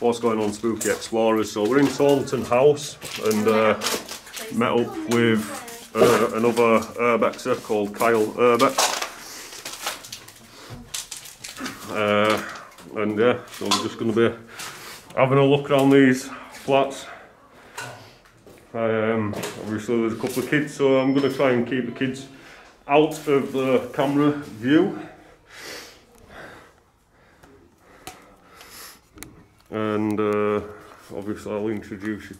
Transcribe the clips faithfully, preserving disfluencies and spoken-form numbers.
What's going on, Spooky Explorers? So we're in Taunton House and uh, met up with uh, another Urbexer called Kyle Urbex, uh, and yeah, so we're just going to be having a look around these flats. Um, obviously there's a couple of kids, so I'm going to try and keep the kids out of the camera view. And uh, obviously I'll introduce you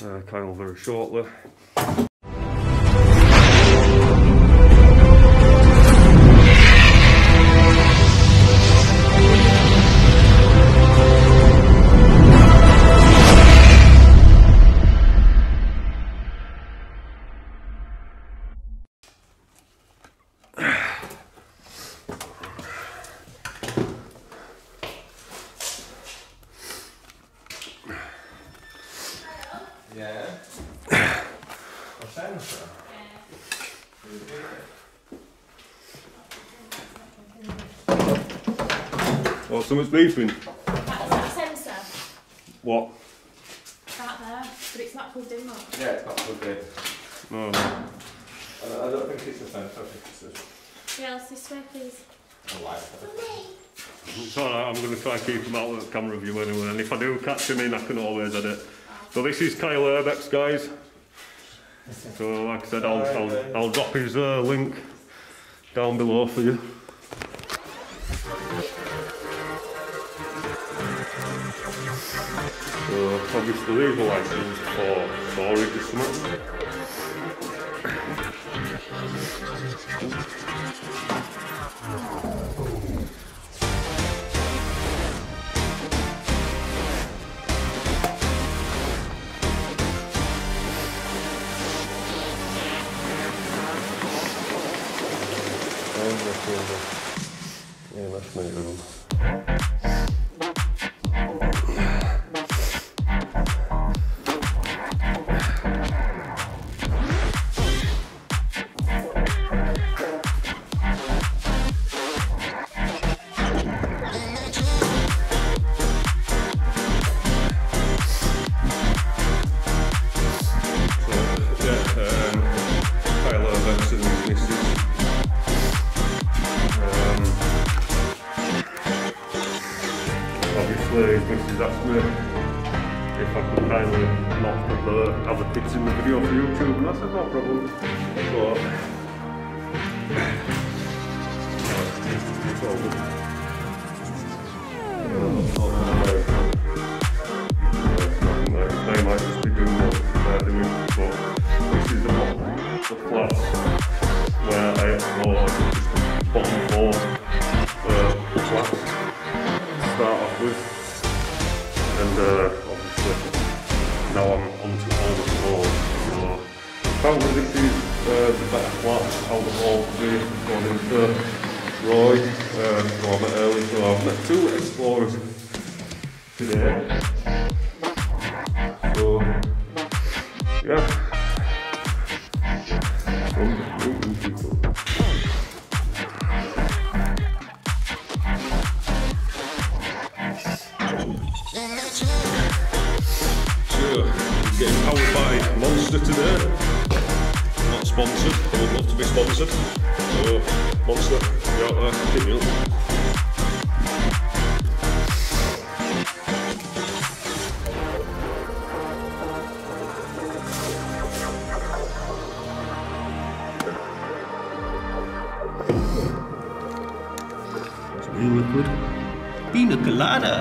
to uh, Kyle very shortly. What, someone's beeping? That's that sensor. What? That there, but it's not plugged in much. Yeah, it's not plugged in. No. I don't think it's a sensor, I think it's a... Yeah, let's this way, please. I like it. It's alright, I'm going to try and keep him out of the camera view anyway, and if I do catch him in, I can always edit. So this is Kyle Urbex, guys. So like I said, I'll, I'll, I'll drop his uh, link down below for you. So obviously these are like things for storage or something. Yeah, that's my room. This is actually, if I could kindly not put the other kids in the video for YouTube, and that's no problem. So, it's all good. Uh, they might just be doing what they're doing, but this is the bottom of the flat where I explored the bottom floor of the flat to start off with. And uh, obviously now I'm onto all the floors, so apparently this is uh, the better flat out of all three, according to Roy, um, who I met earlier. So I've met two explorers today, so yeah, some new people. Getting powered by Monster today. Not sponsored, I would love to be sponsored. So, Monster, you're out there, hit me up. That's real liquid. Pina colada.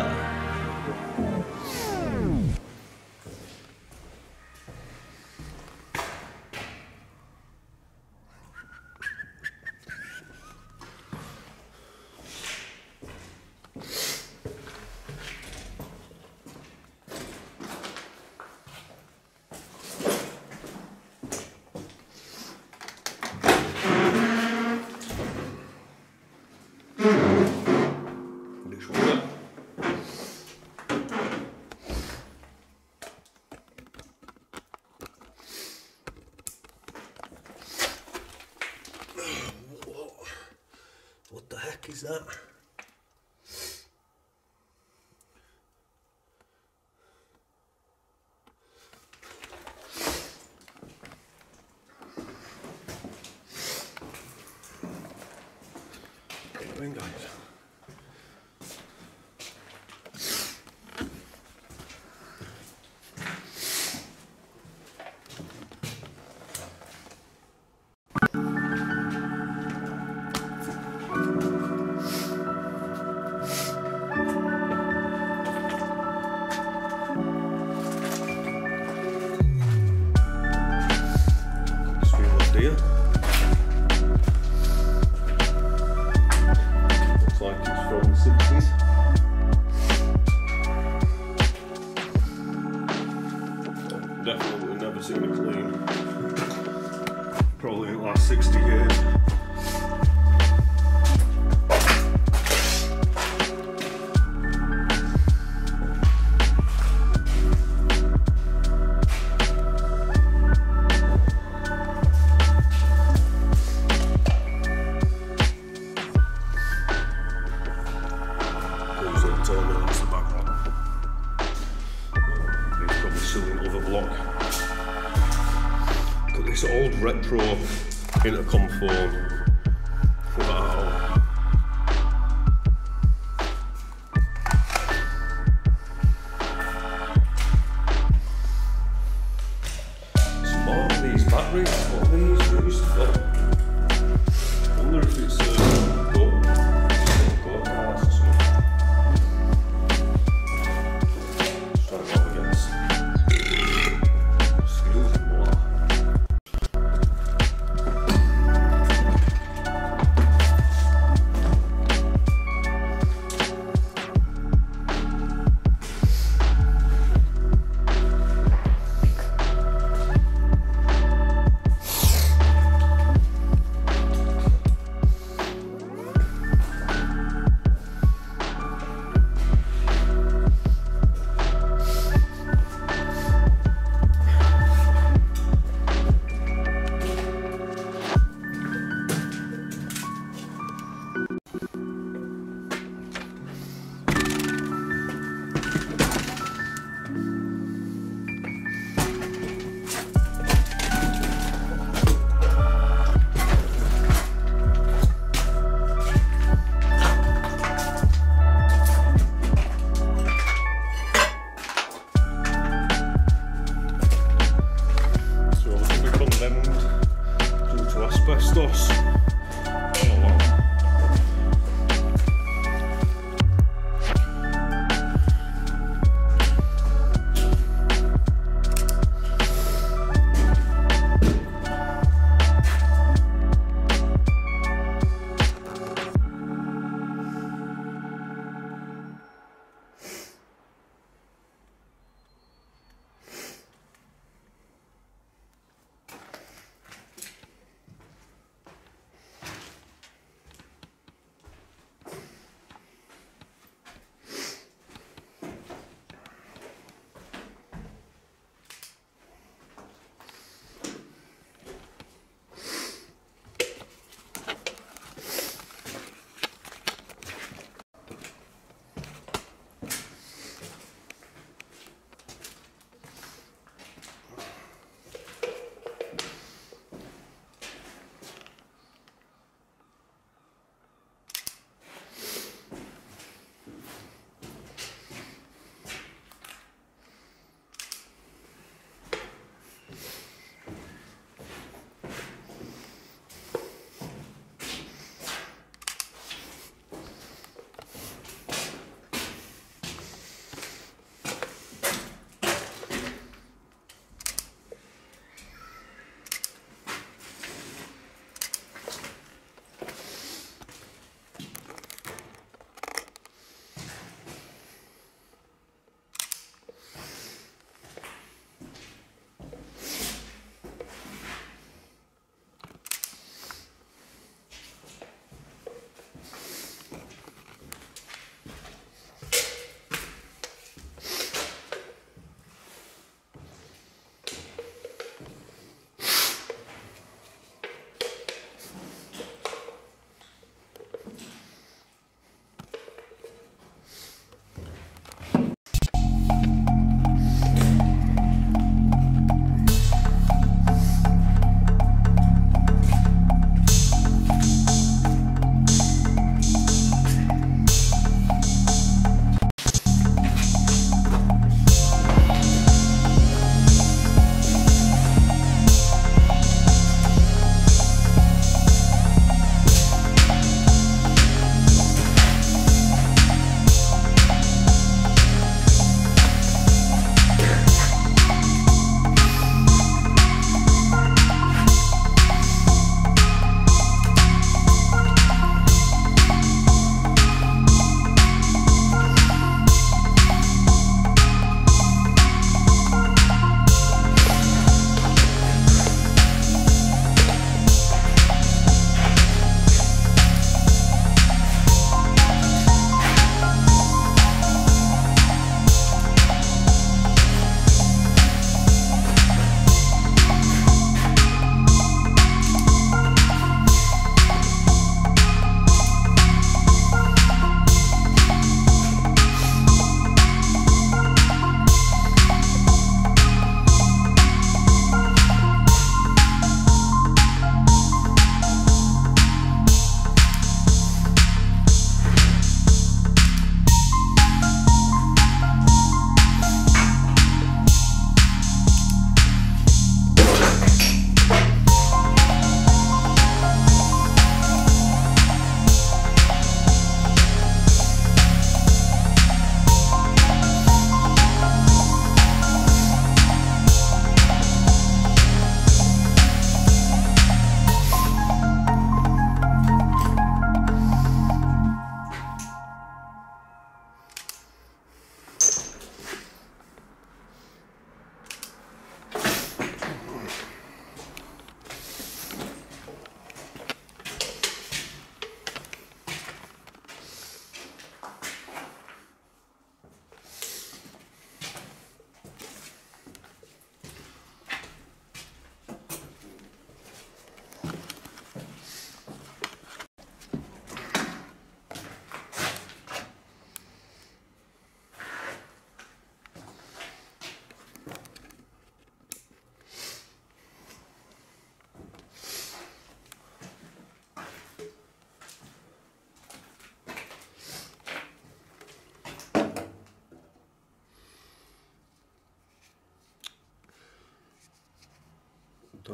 What the heck is that? ring light.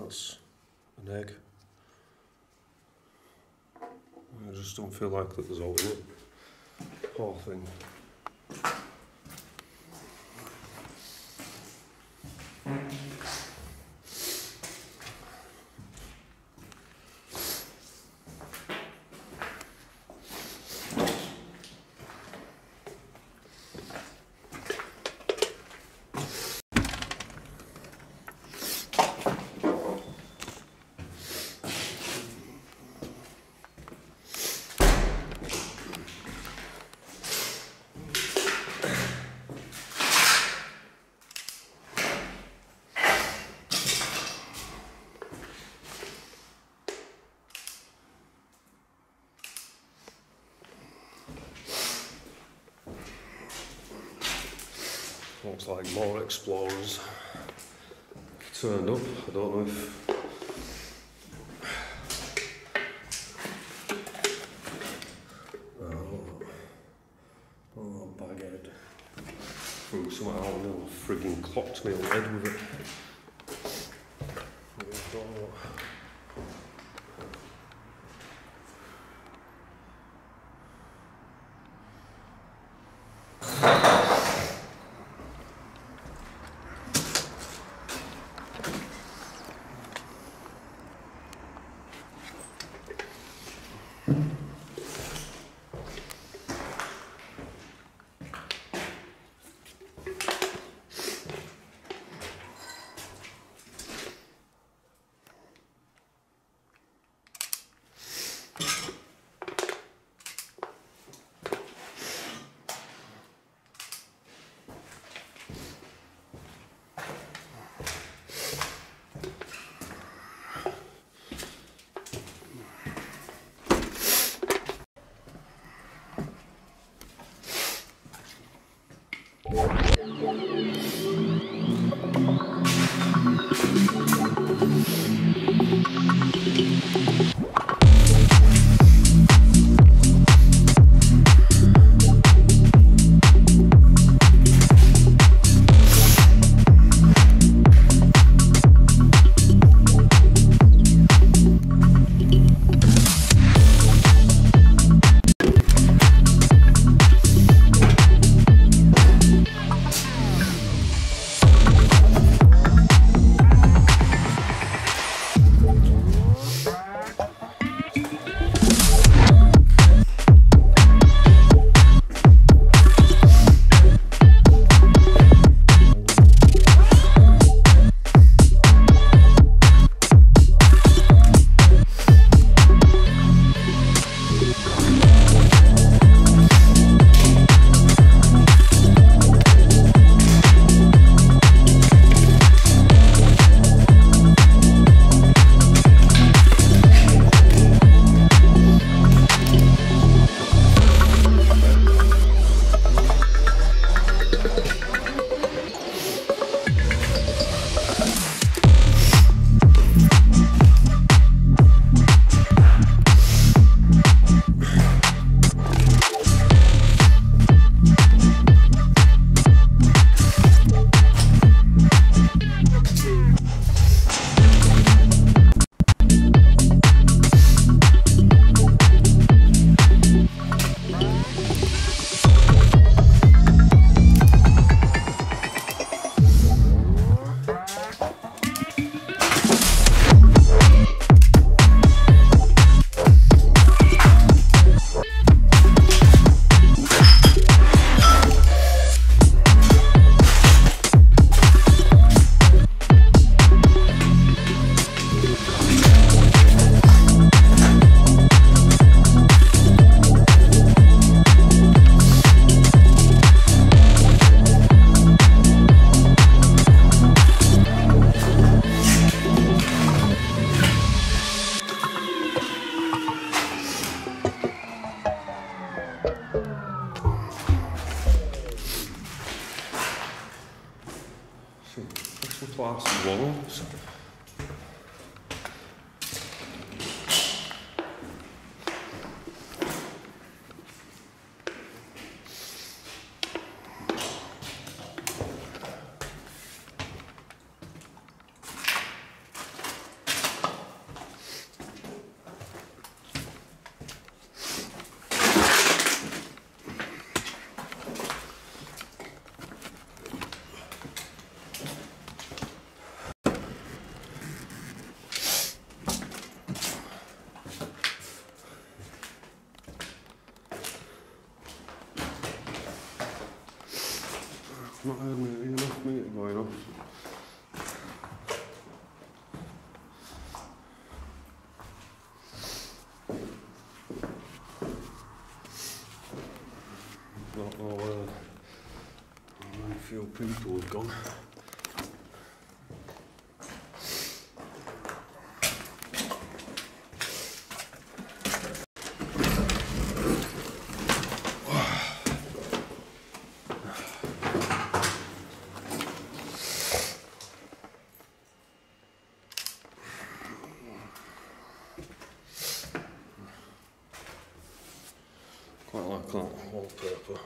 that's an egg. I just don't feel like that there's all the whole thing. Looks like more explorers turned up. I don't know if oh, oh baghead threw something out and it friggin' clocked me on the head with it. not early enough meter going up. Not know where a few people have gone. Quite like that wallpaper.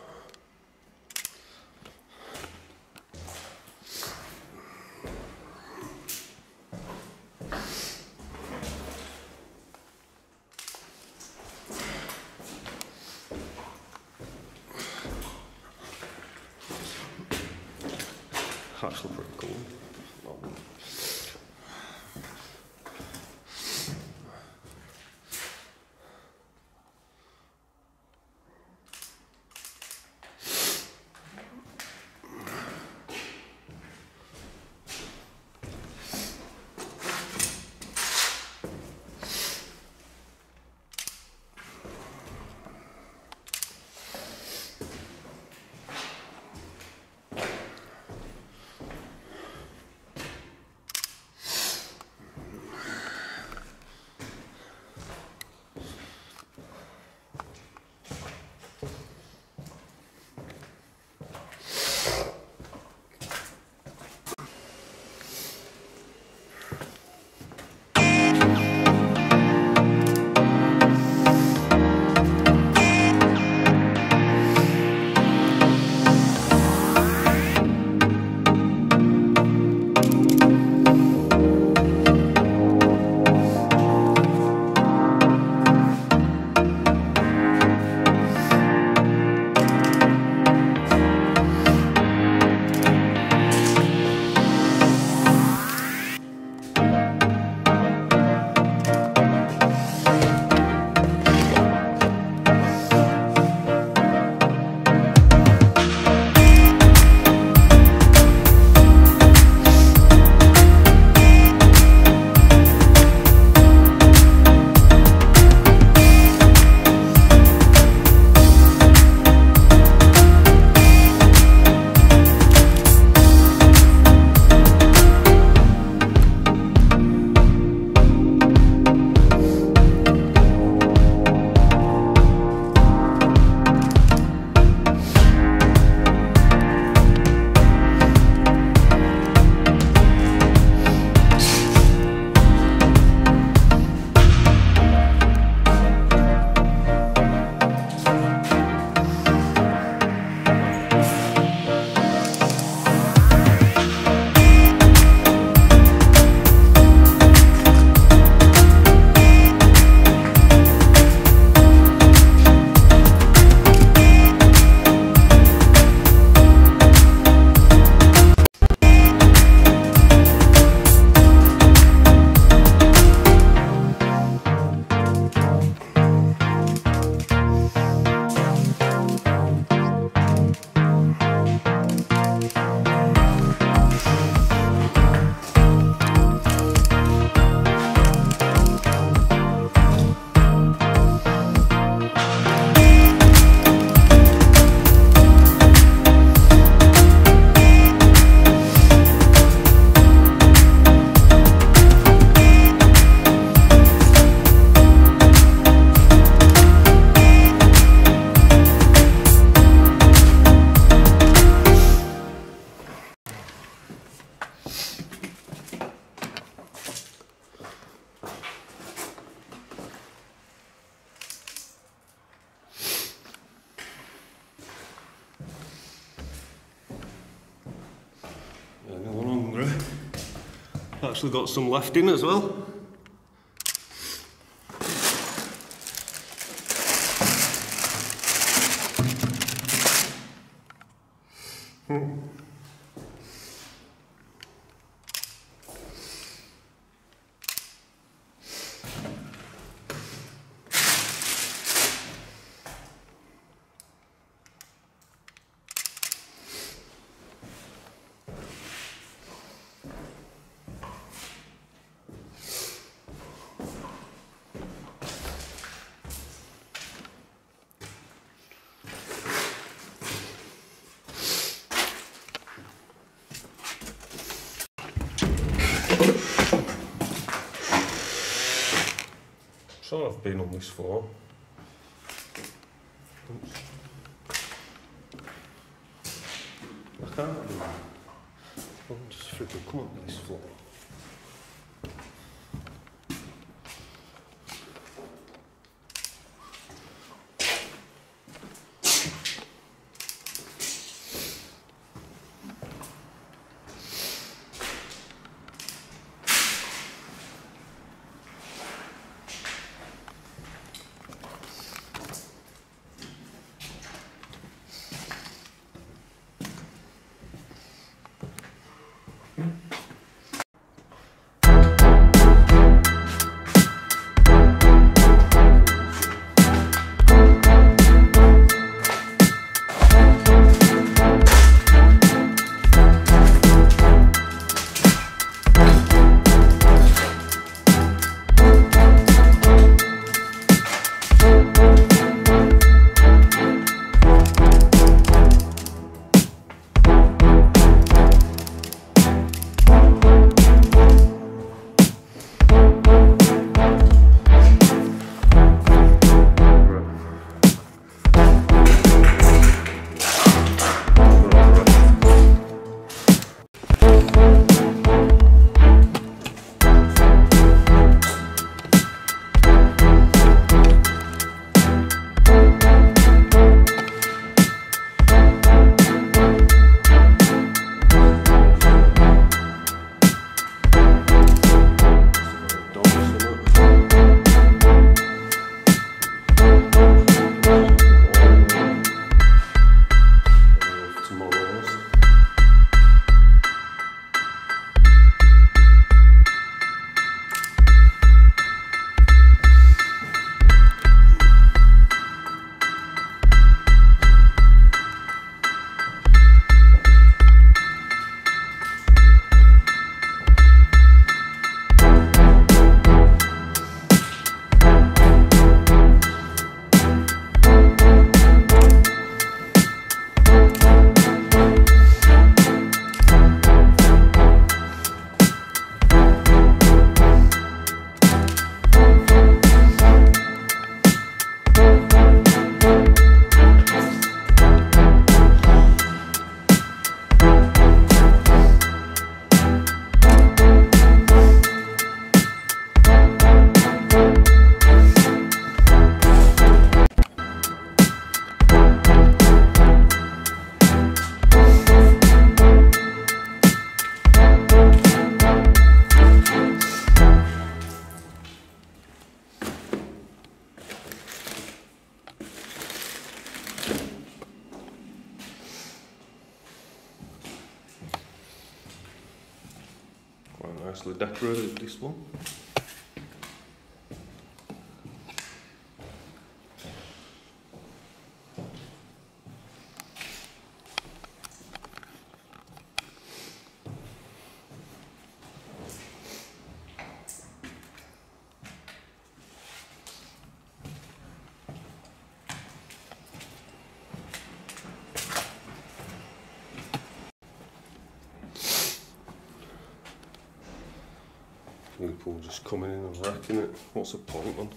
Actually pretty cool. Actually got some left in as well. Hmm. sure I've been on this floor. Oops. I can't do that. I'll just freaking come up this floor. Nicely decorated this one. People just coming in and wrecking it. What's the point, man?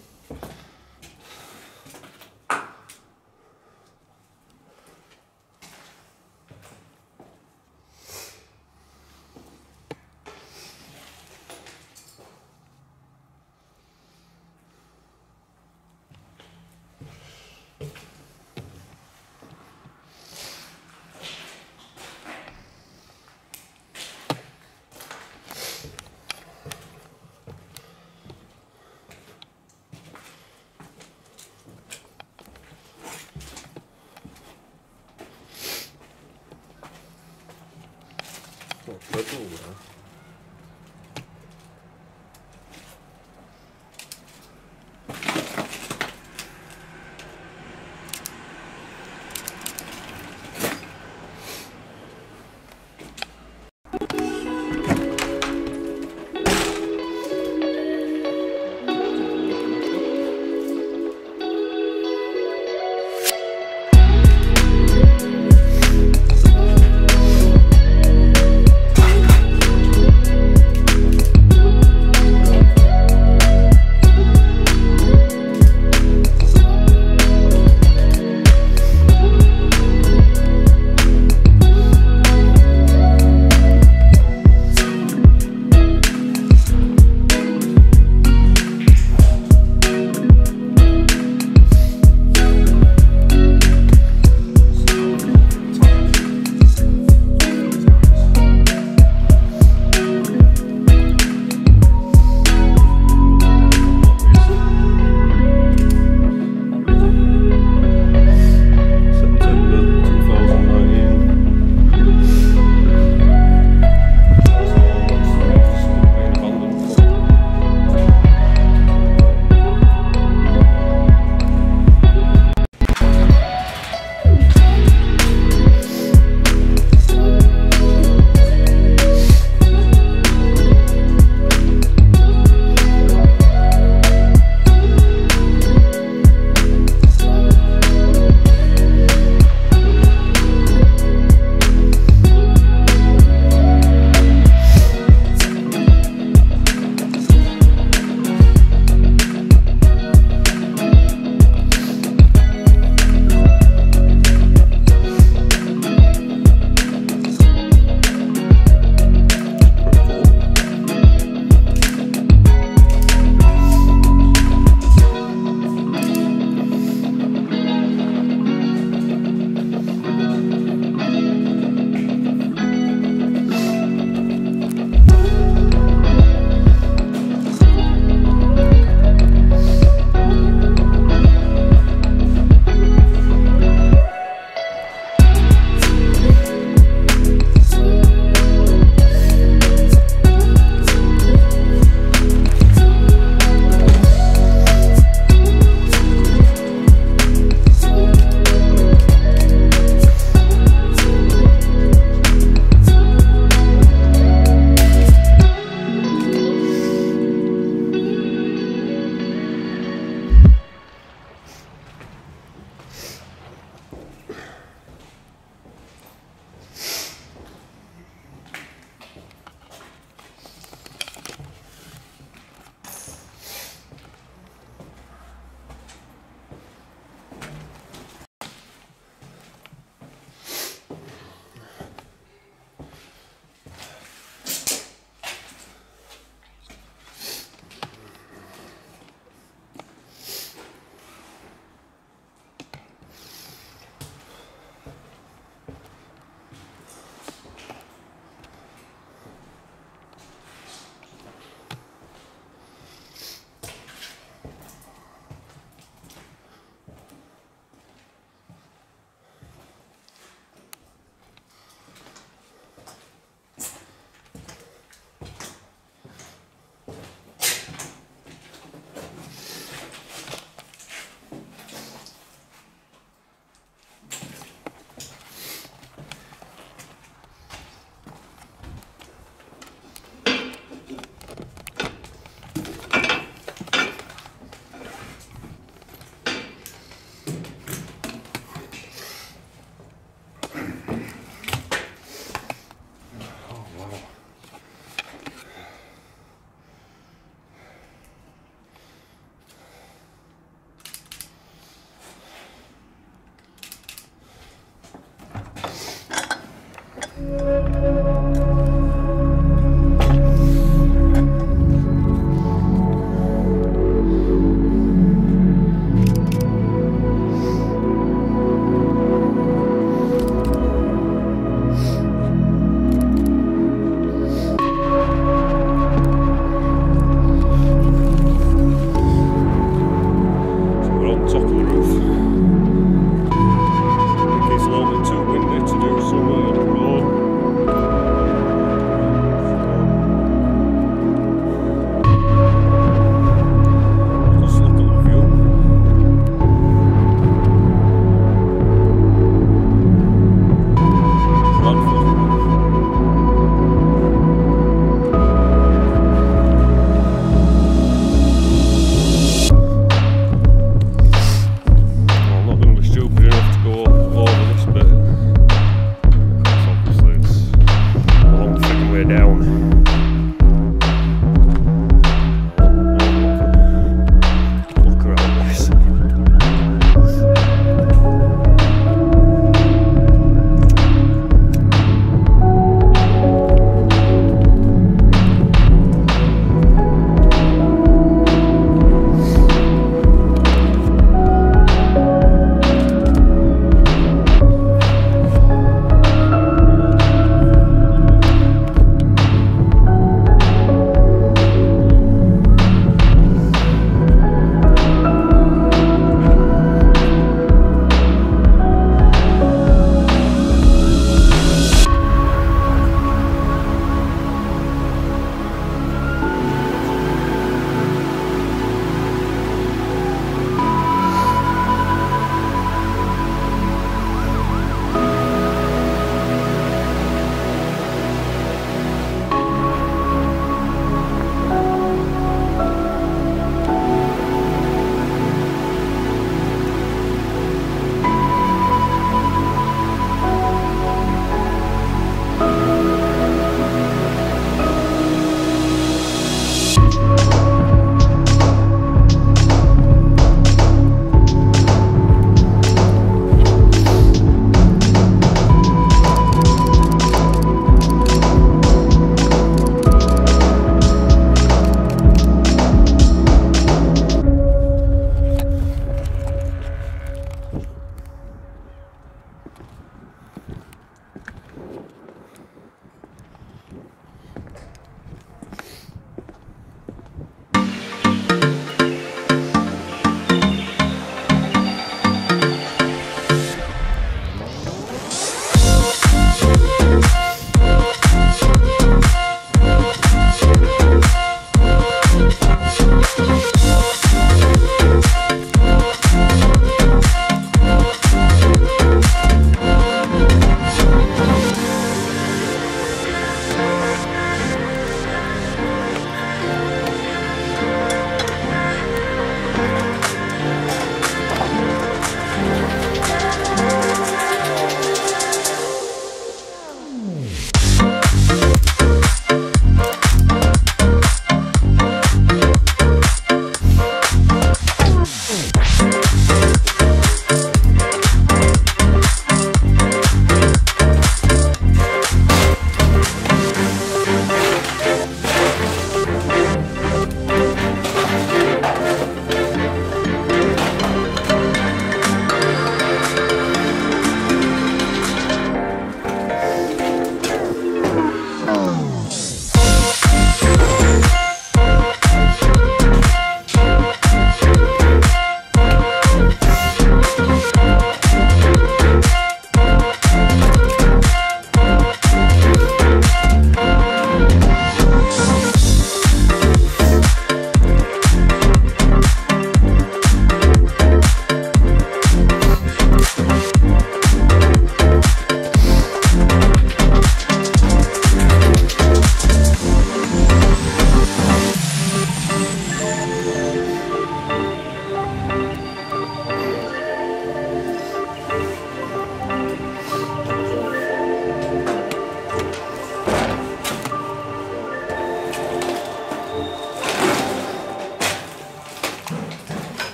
Purple there. It's a little bit too windy to do, so uh, I don't know.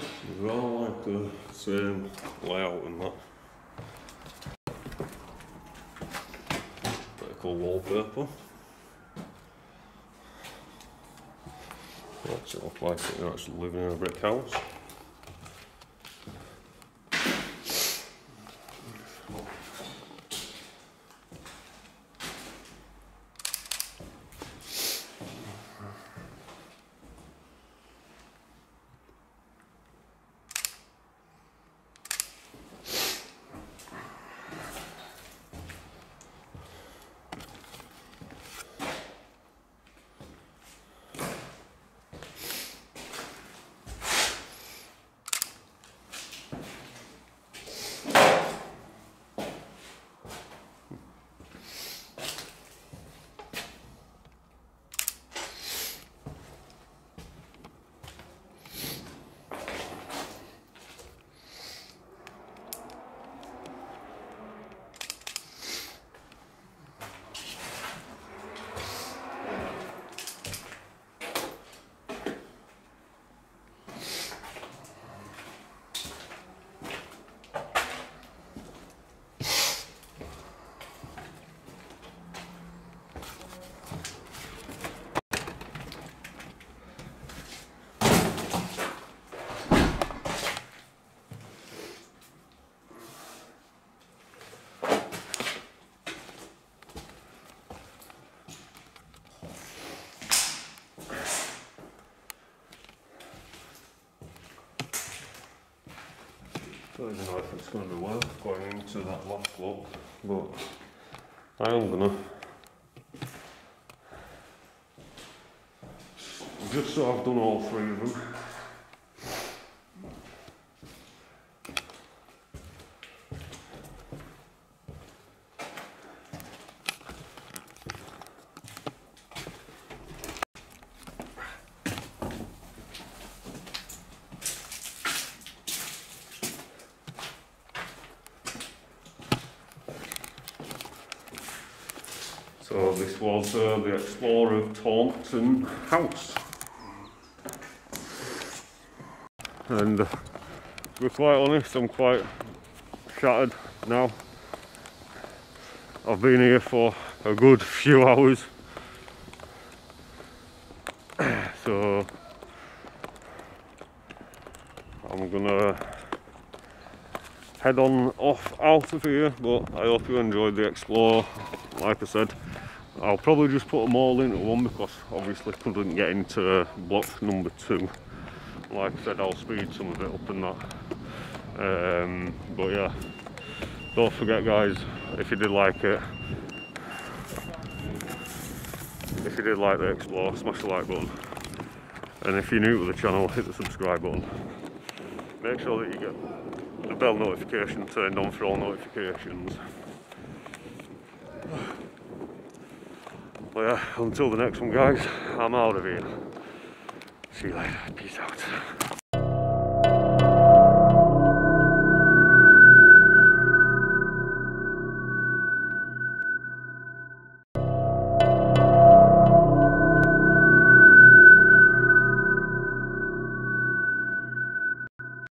I don't like to sound loud and that. Vertical wallpaper. Makes it look like you're actually living in a brick house. I don't know if it's going to be worth going into that last look, but I am going to. Just so I've done all three of them. So this was uh, the Explorer of Taunton House, and uh, to be quite honest, I'm quite shattered now. I've been here for a good few hours, so I'm gonna head on off out of here, but I hope you enjoyed the Explorer. Like I said, I'll probably just put them all into one because obviously couldn't get into block number two. Like I said, I'll speed some of it up and that. Um, but yeah, don't forget guys, if you did like it, if you did like the Explorer, smash the like button. And if you're new to the channel, hit the subscribe button. Make sure that you get the bell notification turned on for all notifications. But yeah, until the next one guys, I'm out of here. See you later, peace out.